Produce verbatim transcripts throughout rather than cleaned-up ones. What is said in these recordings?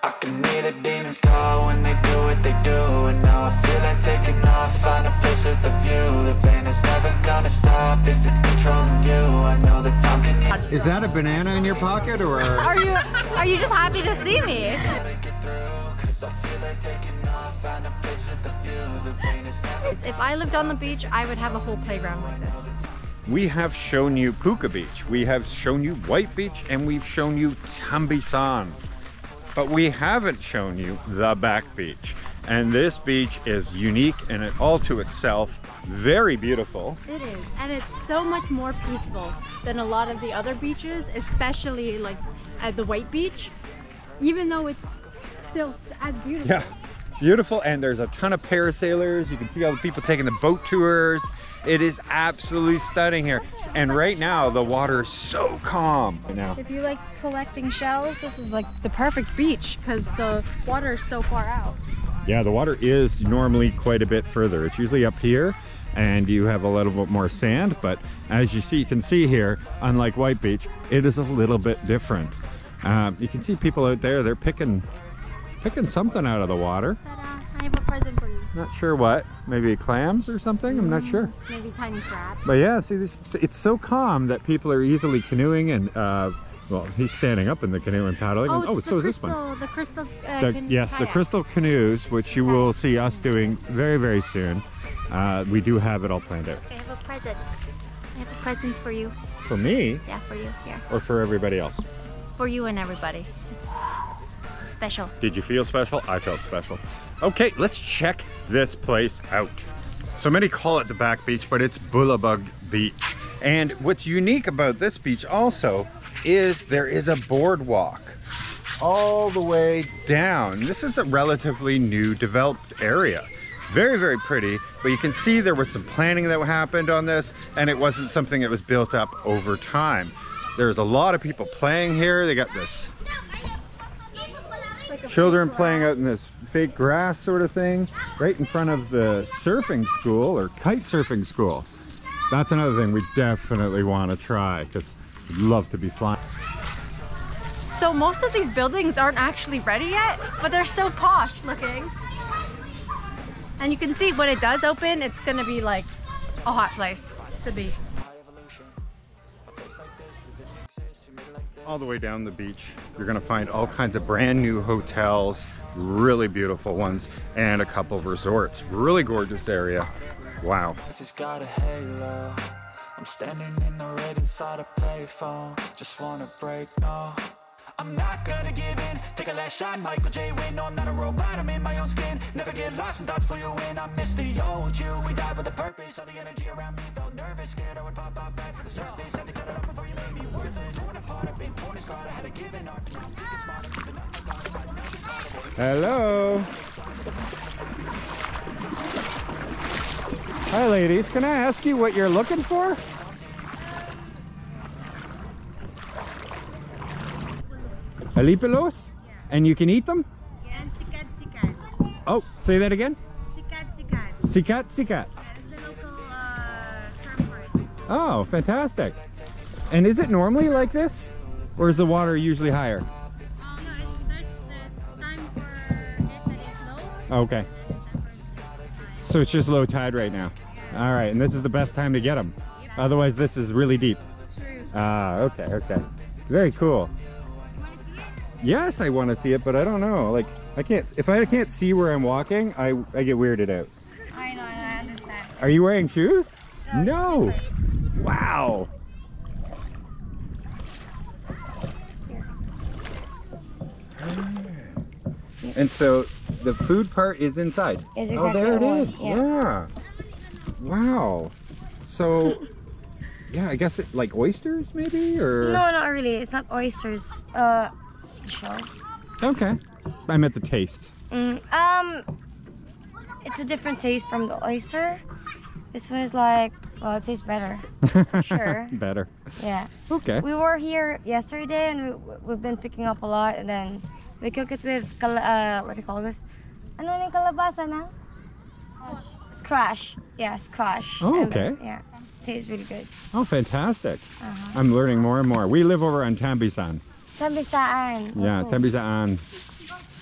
I can hear the demons call when they do what they do, and now I feel like taking off, find a place with a view. The pain is never gonna stop if it's controlling you. I know the time can. Is that a banana in your pocket, or are you are you just happy to see me? If I lived on the beach, I would have a whole playground like this. We have shown you Puka Beach, we have shown you White Beach, and we've shown you Tambisaan. But we haven't shown you the back beach. And this beach is unique and it all to itself, very beautiful. It is, and it's so much more peaceful than a lot of the other beaches, especially like at the White Beach, even though it's still as beautiful. Yeah. Beautiful, and there's a ton of parasailers. You can see all the people taking the boat tours. It is absolutely stunning here. And right now, the water is so calm. Right now, if you like collecting shells, this is like the perfect beach because the water is so far out. Yeah, the water is normally quite a bit further. It's usually up here, and you have a little bit more sand. But as you see, you can see here, unlike White Beach, it is a little bit different. Um, you can see people out there; they're picking. Picking something out of the water. Ta-da. I have a present for you. Not sure what. Maybe clams or something? Mm, I'm not sure. Maybe tiny crabs. But yeah, see, this, it's so calm that people are easily canoeing and, uh, well, he's standing up in the canoe and paddling. Oh, and, oh so crystal, is this one. The crystal uh, the, Yes, kayaks. The crystal canoes, which you will see us doing very, very soon. Uh, we do have it all planned out. I have a present. I have a present for you. For me? Yeah, for you. Here. Or for everybody else? For you and everybody. It's special. Did you feel special? I felt special. Okay, let's check this place out. So many call it the back beach, but it's Bulabog Beach. And what's unique about this beach also is there is a boardwalk all the way down. This is a relatively new developed area. Very, very pretty, but you can see there was some planning that happened on this, and it wasn't something that was built up over time. There's a lot of people playing here. They got this children playing out in this fake grass sort of thing right in front of the surfing school or kite surfing school. That's another thing we definitely want to try because we'd love to be flying. So most of these buildings aren't actually ready yet, but they're so posh looking. And you can see when it does open, it's going to be like a hot place to be. All the way down the beach, you're gonna find all kinds of brand new hotels, really beautiful ones, and a couple of resorts. Really gorgeous area. Wow. I'm standing in the red inside a payphone. Just wanna break now. I'm not gonna give in. Take a last shot, Michael J. Win. No, I'm not a robot, I'm in my own skin. Never get lost when thoughts pull you in. I miss the old you. We died with a purpose. All the energy around me felt nervous. Scared I would pop out fast at the surface. Had to cut it off before you made me worthless. Hello. Hi ladies, can I ask you what you're looking for? Alipelos? Yeah. And you can eat them? Yeah, sikat, sikat. Oh, say that again? Sikat, sikat. Sikat, sikat. Yeah, it's a local uh, term for it. Oh, fantastic. And is it normally like this? Or is the water usually higher? Oh no, it's, there's, there's time for it that it's low. Okay. So it's just low tide right now. Yeah. All right, and this is the best time to get them. Yeah. Otherwise, this is really deep. True. Ah, okay, okay. Very cool. You want to see it? Yes, I want to see it, but I don't know. Like, I can't. If I can't see where I'm walking, I I get weirded out. I know, I understand. Are you wearing shoes? No. No. Wow. And so the food part is inside. Is exactly oh, there it one. Is. Yeah. Yeah. Wow. So, yeah, I guess it like oysters maybe or. No, not really. It's not oysters. Uh, seashells. Okay. I meant the taste. Mm, um, it's a different taste from the oyster. This one is like, well, it tastes better. Sure. Better. Yeah. Okay. We were here yesterday and we, we've been picking up a lot, and then we cook it with, uh, what do you call this? Ano yung kalabasa na? Squash. Yeah, squash. Oh, okay. Then, yeah, tastes really good. Oh, fantastic. Uh-huh. I'm learning more and more. We live over on Tambisaan. Tambisaan. Yeah, oh. Tambisaan.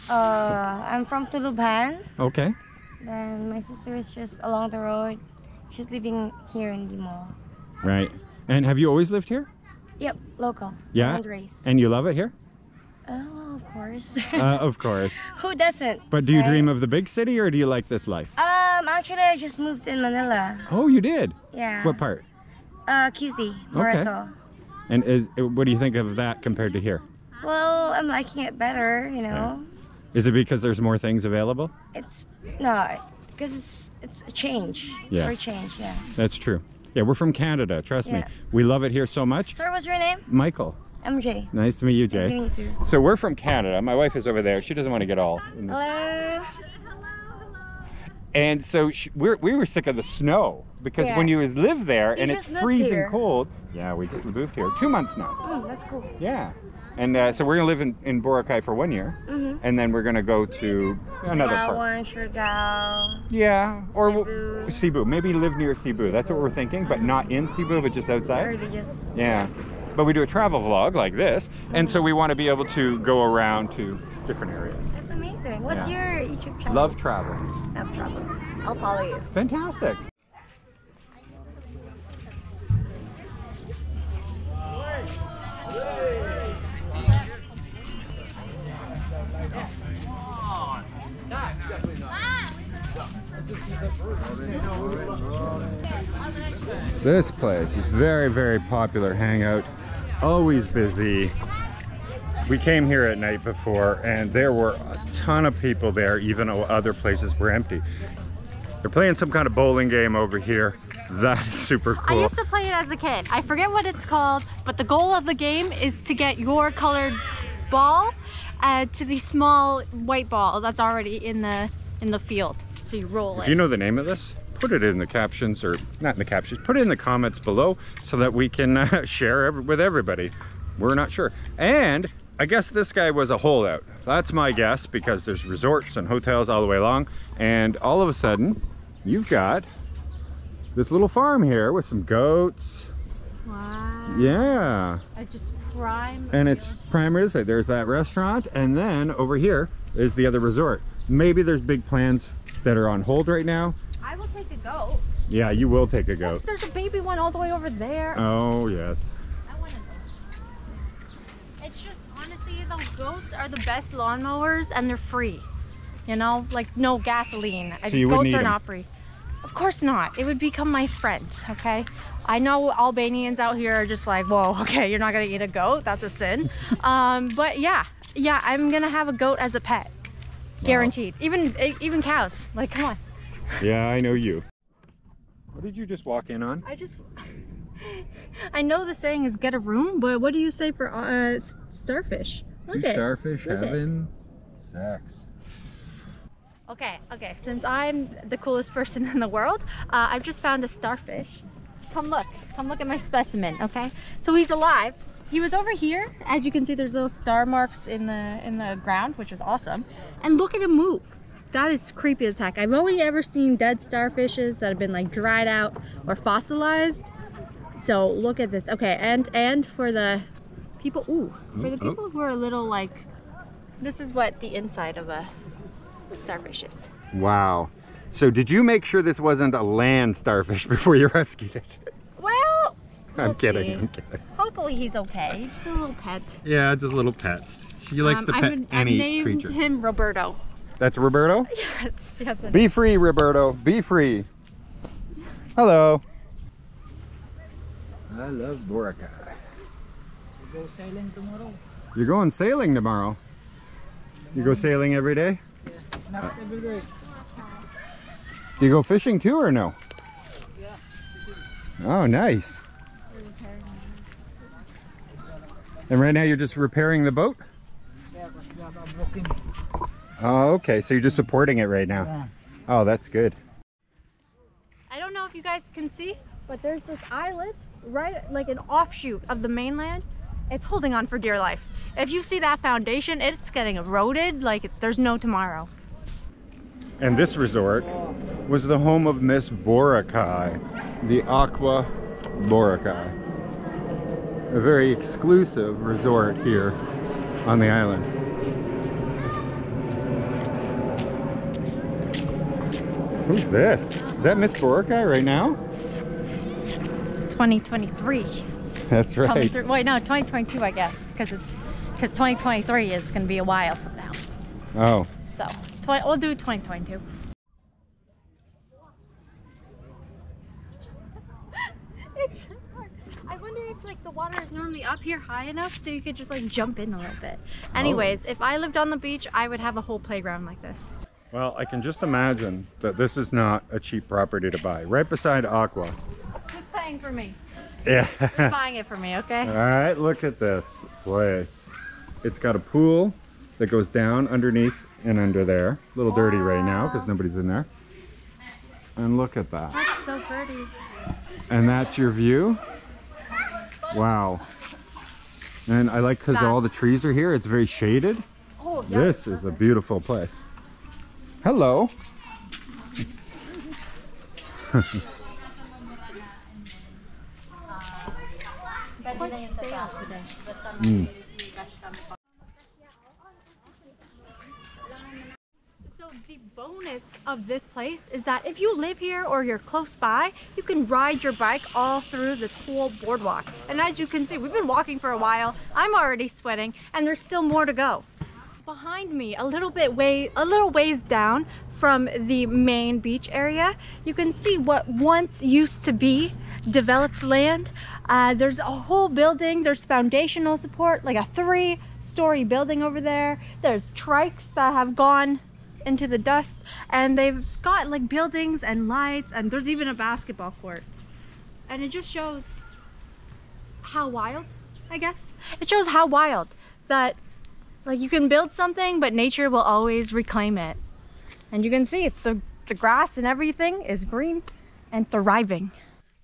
Uh, I'm from Tuluban. Okay. Then my sister is just along the road. She's living here in the mall. Right. And have you always lived here? Yep, local. Yeah. And race. And you love it here? Oh, well, of course. uh, of course. Who doesn't? But do you right? dream of the big city, or do you like this life? Um, actually, I just moved in Manila. Oh, you did? Yeah. What part? Uh, Q C, Moretto. Okay. And is what do you think of that compared to here? Well, I'm liking it better, you know. Right. Is it because there's more things available? It's no, because it's it's a change. Yeah. For a change, yeah. That's true. Yeah, we're from Canada. Trust yeah. me, we love it here so much. Sir, what's your name? Michael. I'm Jay. Nice to meet you, Jay. Nice to meet you. So we're from Canada. My wife is over there. She doesn't want to get all. In hello. Hello. Hello. And so she, we're, we were sick of the snow because yeah. when you live there you and it's freezing here. cold. Yeah, we just moved here two months now. Oh, that's cool. Yeah. And uh, so we're gonna live in, in Boracay for one year, mm-hmm. and then we're gonna go to another part. Surigao, yeah, or Cebu. We'll, Cebu. Maybe live near Cebu. Cebu. That's what we're thinking, but not in Cebu, but just outside. Just... Yeah, but we do a travel vlog like this, mm-hmm. and so we want to be able to go around to different areas. That's amazing. What's yeah. your YouTube channel? Love travel. Love travel. I'll follow you. Fantastic. This place is very, very popular hangout. Always busy. We came here at night before and there were a ton of people there, even though other places were empty. They're playing some kind of bowling game over here. That is super cool. I used to play it as a kid. I forget what it's called, but the goal of the game is to get your colored ball uh, to the small white ball that's already in the in the field. So you roll it. If you know the name of this, put it in the captions, or not in the captions, put it in the comments below so that we can uh, share every, with everybody. We're not sure. And I guess this guy was a holdout. That's my guess, because there's resorts and hotels all the way along. And all of a sudden, you've got this little farm here with some goats. Wow. Yeah. I just prime. And it's prime real estate. There's that restaurant. And then over here is the other resort. Maybe there's big plans that are on hold right now. I will take a goat. Yeah, you will take a goat. There's a baby one all the way over there. Oh, yes. I want a goat. It's just, honestly, those goats are the best lawnmowers and they're free. You know, like no gasoline. So you goats are them. not free. Of course not. It would become my friend, okay? I know Albanians out here are just like, whoa, okay, you're not going to eat a goat. That's a sin. um, but yeah, yeah, I'm going to have a goat as a pet. Guaranteed. Wow. Even even cows. Like, come on. Yeah, I know you. What did you just walk in on? I just... I know the saying is get a room, but what do you say for uh, starfish? Look Do it. starfish Look having it. sex. Okay, okay. Since I'm the coolest person in the world, uh, I've just found a starfish. Come look. Come look at my specimen, okay? So he's alive. He was over here. As you can see, there's little star marks in the in the ground, which is awesome. And look at him move. That is creepy as heck. I've only ever seen dead starfishes that have been like dried out or fossilized. So look at this. Okay, and and for the people, ooh, for the people who are a little like, this is what the inside of a starfish is. Wow. So did you make sure this wasn't a land starfish before you rescued it? Well. We'll I'm kidding, see. I'm kidding. Hopefully he's okay. Just a little pet. Yeah, just little pets. She likes um, to pet I've, any I've creature. I named him Roberto. That's Roberto? Yes. yes it Be is. free, Roberto. Be free. Hello. I love Boracay. You go sailing tomorrow? You're going sailing tomorrow? You go sailing every day? Yeah, not uh, every day. You go fishing too, or no? Yeah, fishing. Oh, nice. And right now you're just repairing the boat? Yeah, I'm looking. Oh, okay. So you're just supporting it right now. Yeah. Oh, that's good. I don't know if you guys can see, but there's this islet, right, like an offshoot of the mainland. It's holding on for dear life. If you see that foundation, it's getting eroded like there's no tomorrow. And this resort was the home of Miss Boracay, the Aqua Boracay. A very exclusive resort here on the island. Who's this? Is that Miss Boracay right now? twenty twenty-three. That's right. Wait, no, twenty twenty-two, I guess, because it's because twenty twenty-three is going to be a while from now. Oh. So we'll do twenty twenty-two. It's so hard. I wonder if like the water is normally up here high enough so you could just like jump in a little bit. Anyways, oh. If I lived on the beach, I would have a whole playground like this. Well, I can just imagine that this is not a cheap property to buy. Right beside Aqua. Who's paying for me? Yeah. Who's buying it for me, okay? All right, look at this place. It's got a pool that goes down underneath and under there. A little wow. dirty right now because nobody's in there. And look at that. That's so pretty. And that's your view? Wow. And I like because all the trees are here, it's very shaded. Oh, yeah, this perfect. Is a beautiful place. Hello. mm. So the bonus of this place is that if you live here or you're close by, you can ride your bike all through this whole boardwalk. And as you can see, we've been walking for a while. I'm already sweating and there's still more to go. Behind me, a little bit way, a little ways down from the main beach area, you can see what once used to be developed land. Uh, there's a whole building, there's foundational support, like a three-story building over there. There's trikes that have gone into the dust, and they've got like buildings and lights, and there's even a basketball court. And it just shows how wild, I guess. It shows how wild that like you can build something, but nature will always reclaim it. And you can see the, the grass and everything is green and thriving.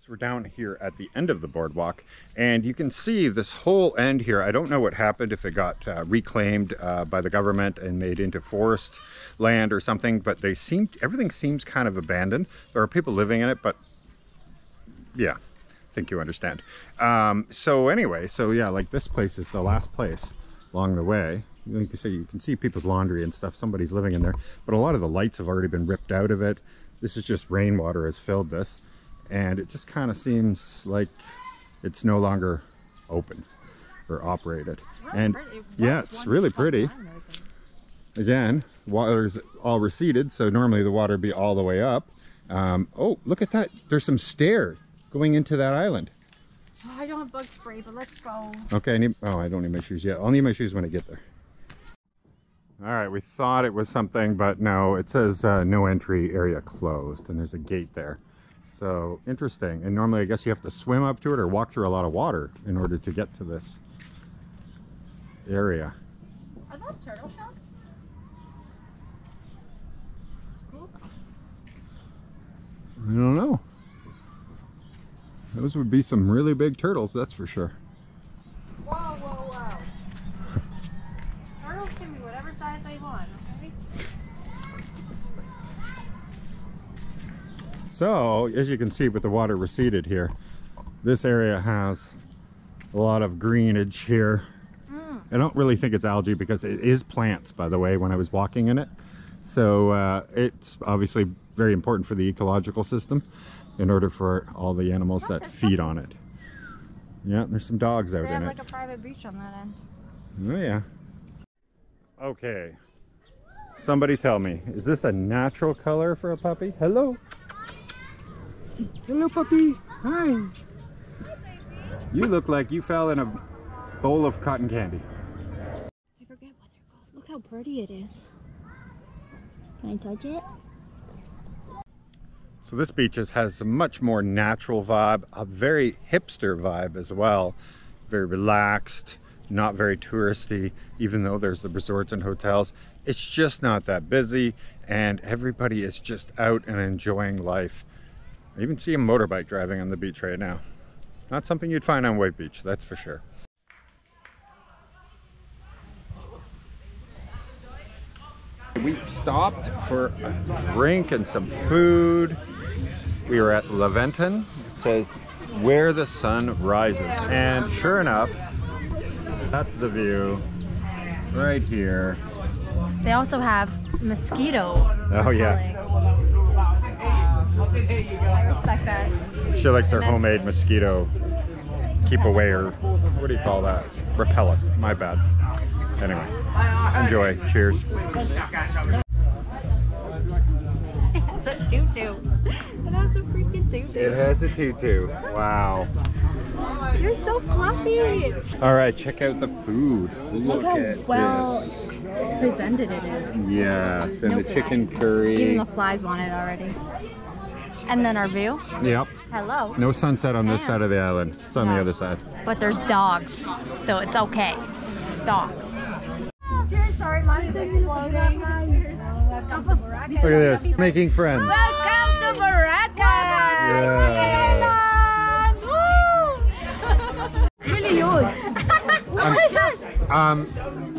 So we're down here at the end of the boardwalk, and you can see this whole end here. I don't know what happened, if it got uh, reclaimed uh, by the government and made into forest land or something, but they seem, everything seems kind of abandoned. There are people living in it, but yeah, I think you understand. Um, so anyway, so yeah, like this place is the last place along the way. Like I say, you can see people's laundry and stuff. Somebody's living in there, but a lot of the lights have already been ripped out of it. This is just rainwater has filled this, and it just kind of seems like it's no longer open or operated. It's really and pretty. It yeah, it's really pretty. Again, water's all receded, so normally the water would be all the way up. Um, oh, look at that! There's some stairs going into that island. Oh, I don't have bug spray, but let's go. Okay. I need, oh, I don't need my shoes yet. I'll need my shoes when I get there. All right, we thought it was something, but no, it says uh, no entry, area closed, and there's a gate there. So interesting. And normally I guess you have to swim up to it or walk through a lot of water in order to get to this area. Are those turtle shells? Cool. I don't know. Those would be some really big turtles, that's for sure. Whoa, whoa, whoa. Turtles can be whatever size they want, okay? So, as you can see with the water receded here, this area has a lot of greenage here. Mm. I don't really think it's algae because it is plants, by the way, when I was walking in it. So, uh, it's obviously very important for the ecological system, in order for all the animals that feed on it. Yeah, there's some dogs out they in like it. Like a private beach on that end. Oh yeah. Okay. Somebody tell me, is this a natural color for a puppy? Hello. Hello, puppy. Hi. Hi, baby. You look like you fell in a bowl of cotton candy. I forget what they're called. Look how pretty it is. Can I touch it? So this beach has a much more natural vibe, a very hipster vibe as well. Very relaxed, not very touristy, even though there's the resorts and hotels. It's just not that busy, and everybody is just out and enjoying life. I even see a motorbike driving on the beach right now. Not something you'd find on White Beach, that's for sure. We stopped for a drink and some food. We were at Leventon. It says, where the sun rises. And sure enough, that's the view right here. They also have mosquito. Oh, yeah. I respect that. She likes her homemade mosquito keep away, or what do you call that? Repellent. My bad. Anyway, enjoy. Cheers. It has a tutu. It has a freaking tutu. It has a tutu. Wow. You're so fluffy. All right, check out the food. Look, Look how at well this. Presented it is. Yes, and no the fly. Chicken curry. Even the flies want it already. And then our view. Yep. Hello. No sunset on Damn. this side of the island. It's on no. the other side. But there's dogs, so it's okay. Dogs. Sorry, look at this, making friends. Welcome to Boracay! Yeah. Really huge. Um,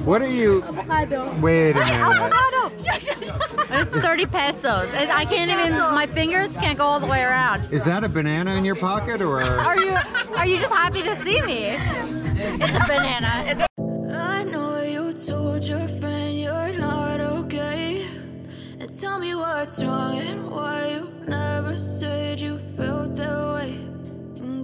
what are you? Avocado. Wait a minute. Avocado. It's thirty pesos, and I can't even. My fingers can't go all the way around. Is that a banana in your pocket, or are you? Are you just happy to see me? It's a banana. It's a told your friend you're not okay, and tell me what's wrong and why you never said you felt that way. And